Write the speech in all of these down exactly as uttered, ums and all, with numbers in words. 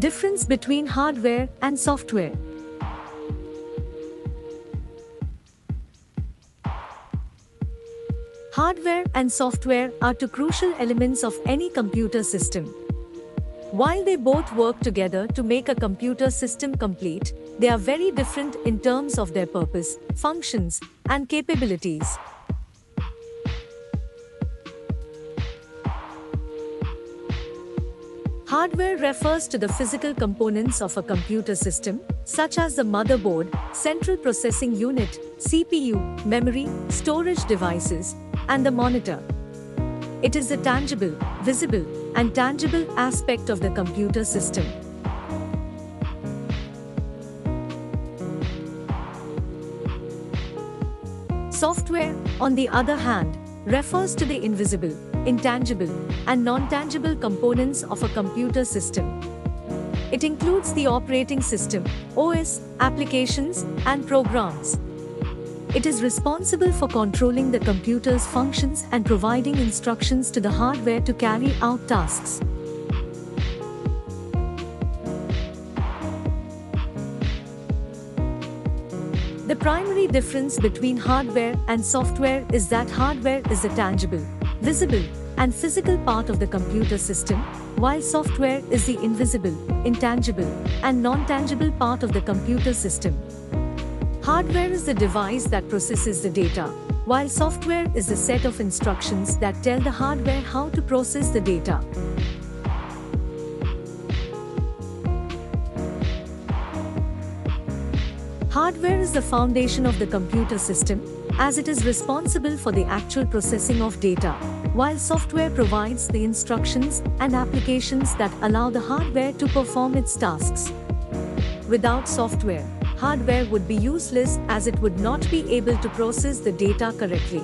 Difference between hardware and software. Hardware and software are two crucial elements of any computer system. While they both work together to make a computer system complete, they are very different in terms of their purpose, functions, and capabilities. Hardware refers to the physical components of a computer system, such as the motherboard, central processing unit, C P U, memory, storage devices, and the monitor. It is the tangible, visible, and tangible aspect of the computer system. Software, on the other hand, refers to the invisible, intangible, and non-tangible components of a computer system. It includes the operating system, O S, applications, and programs. It is responsible for controlling the computer's functions and providing instructions to the hardware to carry out tasks. The primary difference between hardware and software is that hardware is the tangible, visible, and physical part of the computer system, while software is the invisible, intangible, and non-tangible part of the computer system. Hardware is the device that processes the data, while software is the set of instructions that tell the hardware how to process the data. Hardware is the foundation of the computer system, as it is responsible for the actual processing of data, while software provides the instructions and applications that allow the hardware to perform its tasks. Without software, hardware would be useless as it would not be able to process the data correctly.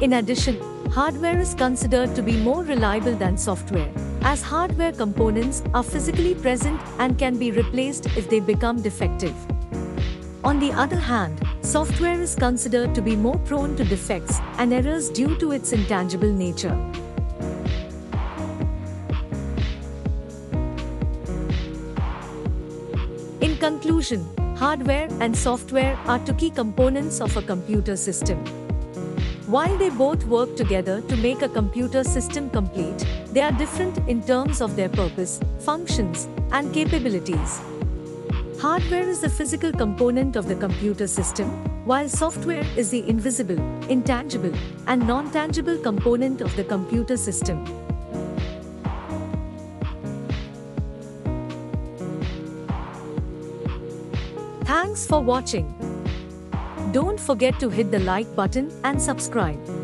In addition, hardware is considered to be more reliable than software, as hardware components are physically present and can be replaced if they become defective. On the other hand, software is considered to be more prone to defects and errors due to its intangible nature. In conclusion, hardware and software are two key components of a computer system. While they both work together to make a computer system complete, they are different in terms of their purpose, functions, and capabilities. Hardware is the physical component of the computer system, while software is the invisible, intangible, and non-tangible component of the computer system. Thanks for watching. Don't forget to hit the like button and subscribe.